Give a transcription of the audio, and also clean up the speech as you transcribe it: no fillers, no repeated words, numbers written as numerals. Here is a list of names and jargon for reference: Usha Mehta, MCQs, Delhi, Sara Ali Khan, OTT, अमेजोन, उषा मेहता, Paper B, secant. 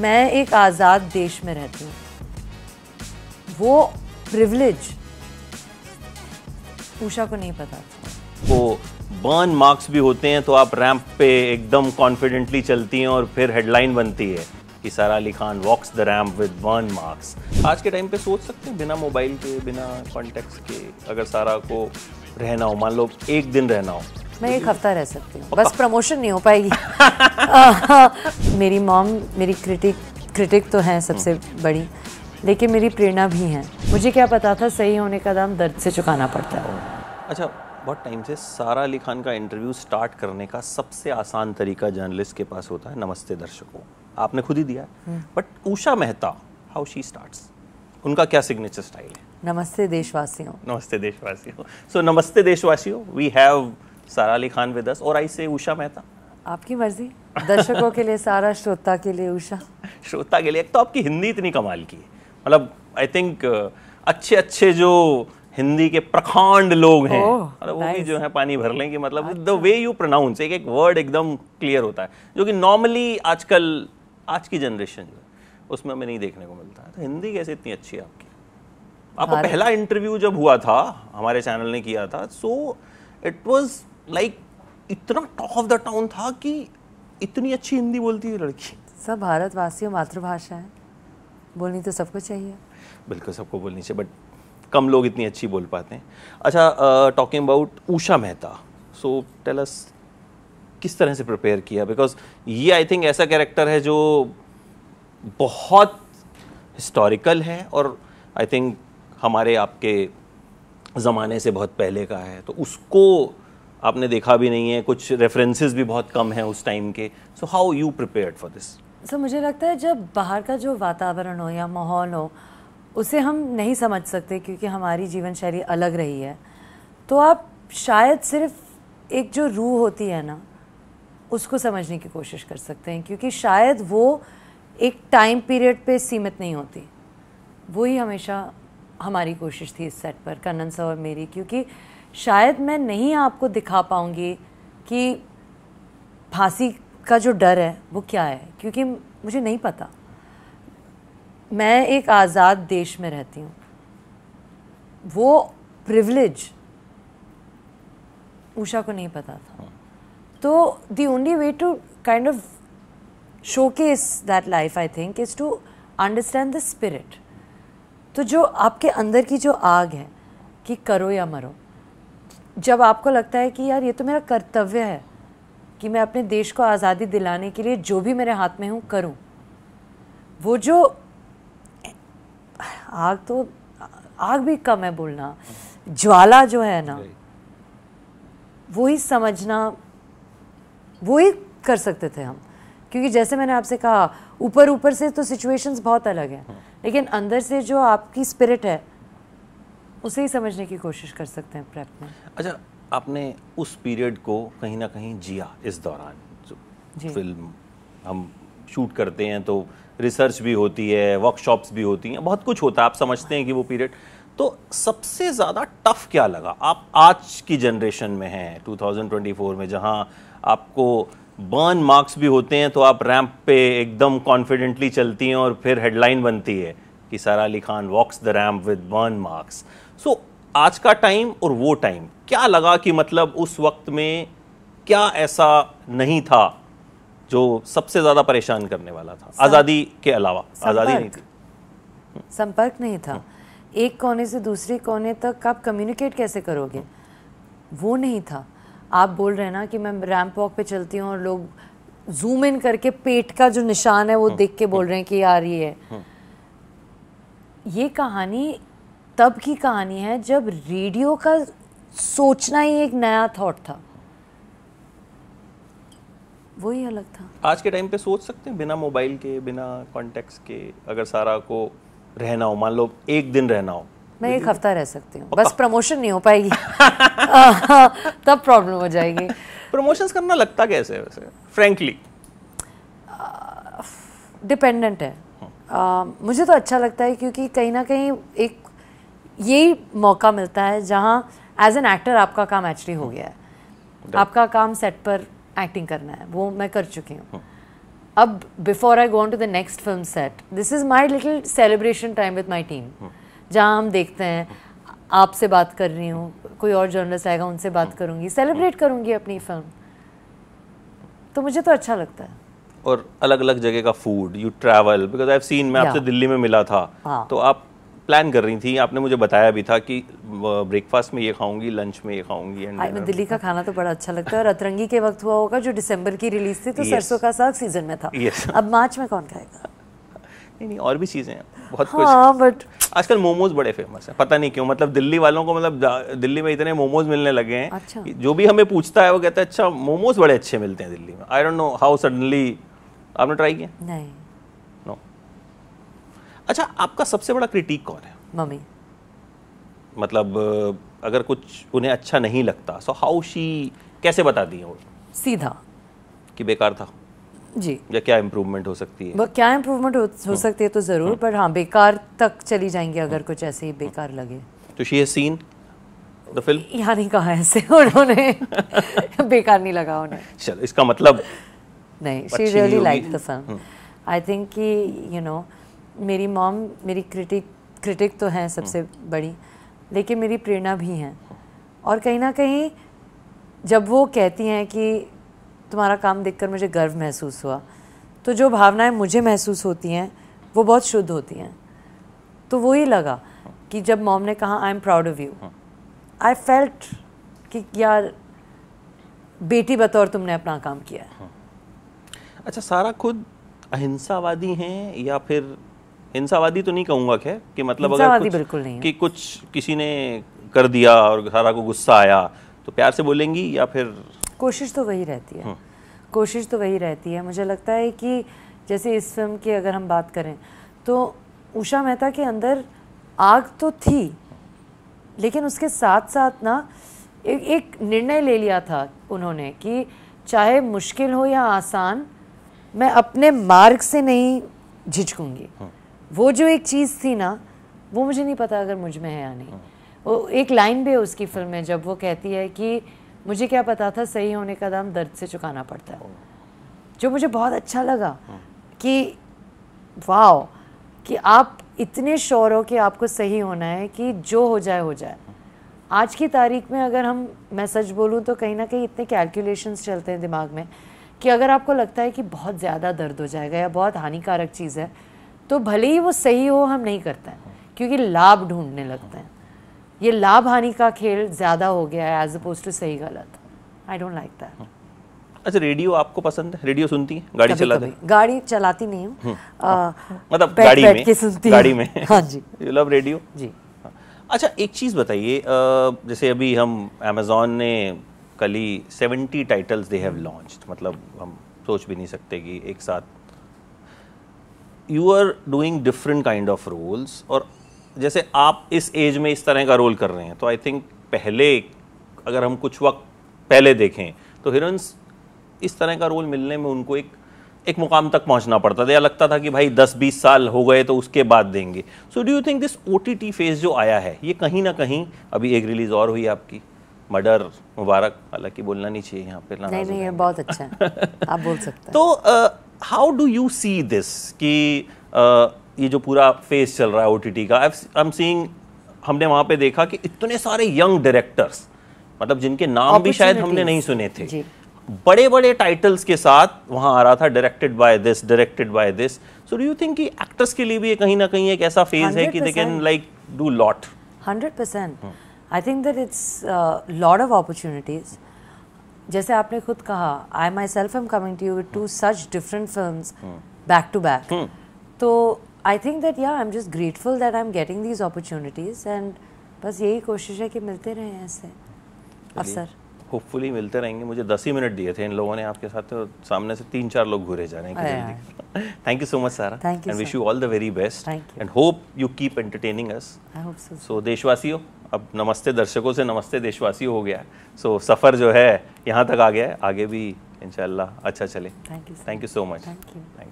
मैं एक आज़ाद देश में रहती हूँ, वो प्रिविलेज उषा को नहीं पता था। वो बर्न मार्क्स भी होते हैं तो आप रैंप पे एकदम कॉन्फिडेंटली चलती हैं और फिर हेडलाइन बनती है कि Sara Ali Khan walks the ramp with burn marks. आज के टाइम पे सोच सकते हैं बिना मोबाइल के, बिना कॉन्टेक्ट के, अगर सारा को रहना हो, मान लो एक दिन रहना हो, मैं एक हफ्ता रह सकती हूँ, बस प्रमोशन नहीं हो पाएगी। मेरी मॉम मेरी क्रिटिक तो हैं सबसे बड़ी, लेकिन मेरी प्रेरणा भी हैं। मुझे क्या पता था सही होने का दाम दर्द से चुकाना पड़ता है। अच्छा, बहुत टाइम से सारा अली खान का इंटरव्यू स्टार्ट करने का सबसे आसान तरीका जर्नलिस्ट के पास होता है, नमस्ते दर्शकों, आपने खुद ही दिया है। But उषा मेहता, how she starts, उनका क्या सिग्नेचर स्टाइल है? नमस्ते देशवासियों। नमस्ते देशवासियों। सो नमस्ते देशवासियों, वी हैव सारा अली खान विद अस और आई से उषा मेहता। आपकी मर्जी, दर्शकों के लिए सारा, श्रोता के लिए उषा। श्रोता के लिए, एक तो आपकी हिंदी इतनी कमाल की है, मतलब आई थिंक अच्छे अच्छे जो हिंदी के प्रखंड लोग हैं वो भी जो है पानी भर लेंगे, मतलब द वे यू प्रोनाउंस, एक एक वर्ड एकदम क्लियर होता है, जो कि नॉर्मली आजकल आज की जनरेशन जो है उसमें हमें नहीं देखने को मिलता है। तो हिंदी कैसे इतनी अच्छी है आपकी? आपका पहला इंटरव्यू जब हुआ था, हमारे चैनल ने किया था, सो इट वॉज लाइक इतना टॉक ऑफ द टाउन था कि इतनी अच्छी हिंदी बोलती है लड़की। सब भारतवासियों, मातृभाषा है, बोलनी तो सबको चाहिए। बिल्कुल सबको बोलनी चाहिए, बट कम लोग इतनी अच्छी बोल पाते हैं। अच्छा, talking about उषा मेहता, so tell us किस तरह से प्रिपेयर किया, बिकॉज ये आई थिंक ऐसा कैरेक्टर है जो बहुत हिस्टोरिकल है और आई थिंक हमारे आपके ज़माने से बहुत पहले का है, तो उसको आपने देखा भी नहीं है, कुछ रेफरेंसेस भी बहुत कम हैं उस टाइम के। So how you prepared for this? So मुझे लगता है जब बाहर का जो वातावरण हो या माहौल हो उसे हम नहीं समझ सकते क्योंकि हमारी जीवन शैली अलग रही है, तो आप शायद सिर्फ एक जो रूह होती है ना उसको समझने की कोशिश कर सकते हैं, क्योंकि शायद वो एक टाइम पीरियड पे सीमित नहीं होती। वही हमेशा हमारी कोशिश थी इस सेट पर, कन्नन सर और मेरी, क्योंकि शायद मैं नहीं आपको दिखा पाऊँगी कि फांसी का जो डर है वो क्या है, क्योंकि मुझे नहीं पता। मैं एक आज़ाद देश में रहती हूँ, वो प्रिविलेज उषा को नहीं पता था। तो the only way to kind of showcase that life I think is to understand the spirit. तो जो आपके अंदर की जो आग है कि करो या मरो, जब आपको लगता है कि यार ये तो मेरा कर्तव्य है कि मैं अपने देश को आज़ादी दिलाने के लिए जो भी मेरे हाथ में हूँ करूँ, वो जो आग, तो आग भी कम है बोलना, ज्वाला जो है ना वो ही समझना, वो ही कर सकते थे हम, क्योंकि जैसे मैंने आपसे कहा ऊपर ऊपर से तो सिचुएशंस बहुत अलग हैं, लेकिन अंदर से जो आपकी स्पिरिट है उसे ही समझने की कोशिश कर सकते हैं प्रेप में। अच्छा, आपने उस पीरियड को कहीं ना कहीं जिया इस दौरान, जो फिल्म हम शूट करते हैं तो रिसर्च भी होती है, वर्कशॉप्स भी होती हैं, बहुत कुछ होता है, आप समझते हैं कि वो पीरियड। तो सबसे ज़्यादा टफ क्या लगा? आप आज की जनरेशन में हैं 2024 में, जहां आपको बर्न मार्क्स भी होते हैं तो आप रैंप पे एकदम कॉन्फिडेंटली चलती हैं और फिर हेडलाइन बनती है कि Sara Ali Khan walks the ramp with burn marks. So आज का टाइम और वो टाइम, क्या लगा कि मतलब उस वक्त में क्या ऐसा नहीं था जो सबसे ज़्यादा परेशान करने वाला था? आज़ादी के अलावा आज़ादी नहीं थी, संपर्क नहीं था, एक कोने से दूसरे कोने तक आप कम्युनिकेट कैसे करोगे, वो नहीं था। आप बोल रहे हैं ना कि मैं रैंप वॉक पे चलती हूँ और लोग जूम इन करके पेट का जो निशान है वो देख के बोल रहे हैं कि यार ये है। ये कहानी तब की कहानी है जब रेडियो का सोचना ही एक नया थॉट था, वो ही अलग था। आज के टाइम पे सोच सकते हैं बिना मोबाइल के, बिना कॉन्टेक्ट के, अगर सारा को रहना हो, मान लो एक दिन रहना हो, मैं एक हफ्ता रह सकती हूँ, बस प्रमोशन नहीं हो पाएगी। तब प्रॉब्लम हो जाएगी। प्रमोशंस करना लगता कैसे है वैसे, फ्रेंकली? डिपेंडेंट है। मुझे तो अच्छा लगता है क्योंकि कहीं ना कहीं एक यही मौका मिलता है जहाँ एज एन एक्टर आपका काम एक्चुअली हो गया है, आपका काम सेट पर एक्टिंग करना है, वो मैं कर चुकी हूँ। अब before I go on to the next film set, this is my little celebration time with my team, जहाँ हम देखते हैं आपसे बात कर रही हूँ, कोई और जर्नलिस्ट आएगा उनसे बात करूँगी, सेलिब्रेट करूँगी अपनी फिल्म, तो मुझे तो अच्छा लगता है। और अलग अलग जगह का food, you travel, because I have seen, मैं आपसे दिल्ली में मिला था तो आप प्लान कर रही थी, आपने मुझे बताया भी था कि ब्रेकफास्ट में ये खाऊंगी, लंच में ये खाऊंगी। एंड दिल्ली का खाना तो बड़ा अच्छा लगता है। और अतरंगी के वक्त हुआ होगा जो दिसंबर की रिलीज थी, तो सरसों का साग सीजन में था। अब मार्च में कौन खाएगा? नहीं, और भी चीज़ें हैं बहुत कुछ। बट आजकल मोमोज बड़े फेमस हैं, पता नहीं क्यों, मतलब दिल्ली वालों को, मतलब दिल्ली में इतने मोमोज मिलने लगे हैं। अच्छा। जो भी हमें पूछता है वो कहता है अच्छा मोमोज बड़े अच्छे मिलते हैं दिल्ली में। I don't know how suddenly. आपने ट्राई किया? नहीं। नो। अच्छा, आपका सबसे बड़ा क्रिटिक कौन है? मम्मी। मतलब अगर कुछ उन्हें अच्छा नहीं लगता, सो हाउ शी, कैसे बताती है वो? सीधा कि बेकार था जी, या क्या इम्प्रूवमेंट हो सकती है? वो क्या इम्प्रूवमेंट हो सकती है तो ज़रूर, पर हाँ बेकार तक चली जाएंगी अगर कुछ ऐसे ही बेकार लगे तो। She has seen the film? यहाँ नहीं कहा ऐसे उन्होंने बेकार नहीं लगा उन्हें। चलो, इसका मतलब नहीं, she really like the film. I think कि यू नो मेरी मॉम मेरी क्रिटिक तो हैं सबसे बड़ी, लेकिन मेरी प्रेरणा भी हैं। और कहीं ना कहीं जब वो कहती हैं कि तुम्हारा काम देखकर मुझे गर्व महसूस हुआ, तो जो भावनाएं मुझे महसूस होती हैं वो बहुत शुद्ध होती हैं। तो वो ही लगा कि जब मॉम ने कहा I am proud of you, I felt कि यार बेटी बतौर तुमने अपना काम किया है। अच्छा, सारा खुद अहिंसावादी हैं या फिर हिंसावादी तो नहीं कहूँगा खैर, कि मतलब अगर कुछ, बिल्कुल नहीं कि कुछ किसी ने कर दिया और सारा को गुस्सा आया तो प्यार से बोलेंगी या फिर? कोशिश तो वही रहती है, कोशिश तो वही रहती है। मुझे लगता है कि जैसे इस फिल्म की अगर हम बात करें तो उषा मेहता के अंदर आग तो थी, लेकिन उसके साथ साथ ना एक निर्णय ले लिया था उन्होंने कि चाहे मुश्किल हो या आसान, मैं अपने मार्ग से नहीं झिझकूंगी। वो जो एक चीज़ थी ना, वो मुझे नहीं पता अगर मुझ में है या नहीं। वो एक लाइन भी है उसकी फिल्म में जब वो कहती है कि मुझे क्या पता था सही होने का दाम दर्द से चुकाना पड़ता है, जो मुझे बहुत अच्छा लगा कि वाओ, कि आप इतने श्योर हो कि आपको सही होना है कि जो हो जाए हो जाए। आज की तारीख में अगर हम, मैं सच बोलूँ तो कहीं ना कहीं इतने कैलकुलेशंस चलते हैं दिमाग में कि अगर आपको लगता है कि बहुत ज़्यादा दर्द हो जाएगा या बहुत हानिकारक चीज़ है, तो भले ही वो सही हो हम नहीं करते हैं, क्योंकि लाभ ढूंढने लगते हैं। ये लाभ हानि का खेल ज़्यादा हो गया है एज अपोज टू सही गलत। I don't like that. अच्छा, रेडियो आपको पसंद है? रेडियो सुनती है? गाड़ी चलाती है? गाड़ी चलाती नहीं हूँ, मतलब गाड़ी में सुनती, गाड़ी में। हाँ जी, यू लव रेडियो जी। अच्छा, एक चीज़ बताइए, जैसे अभी हम अमेजोन ने कल ही 70 टाइटल्स दे हैव लॉन्च्ड, मतलब हम सोच भी नहीं सकते कि एक साथ। You are doing different kind of roles, और जैसे आप इस एज में इस तरह का रोल कर रहे हैं, तो आई थिंक पहले अगर हम कुछ वक्त पहले देखें तो हीरोइंस इस तरह का रोल मिलने में उनको एक मुकाम तक पहुंचना पड़ता था, या लगता था कि भाई 10-20 साल हो गए तो उसके बाद देंगे। So do you think this OTT phase जो आया है, ये कहीं ना कहीं, अभी एक रिलीज और हुई आपकी, मर्डर मुबारक, हालांकि बोलना नहीं चाहिए यहाँ पे, नहीं ये बहुत अच्छा है आप बोल सकते हैं। तो how do you see this कि ये जो पूरा फेस चल रहा है OTT का, आई एम सीइंग, हमने वहाँ पे देखा कि इतने सारे यंग डायरेक्टर्स, मतलब जिनके नाम भी शायद हमने नहीं सुने थे, बड़े बड़े टाइटल्स के साथ वहाँ आ रहा था, directed by this, directed by this. So do you think कि एक्टर्स के लिए भी कहीं ना कहीं एक ऐसा फेज है कि they can like do lot? 100%। I think that it's lot of opportunities. जैसे आपने खुद कहा, I myself am coming to you with 2 such different films back to back. तो आई थिंक दैट या I am just grateful that I am getting these opportunities, and बस यही कोशिश है कि मिलते रहें ऐसे अवसर। होपफुली मिलते रहेंगे। मुझे 10 ही मिनट दिए थे इन लोगों ने आपके साथ, और सामने से 3-4 लोग घूरे जा रहे हैं। Thank you so much Sara, and wish you all the very best, and hope you keep entertaining us. I hope so. So देशवासियों, अब नमस्ते दर्शकों से नमस्ते देशवासियों हो गया। सो सफ़र जो है यहाँ तक आ गया है, आगे भी इंशाल्लाह अच्छा चले। Thank you so much.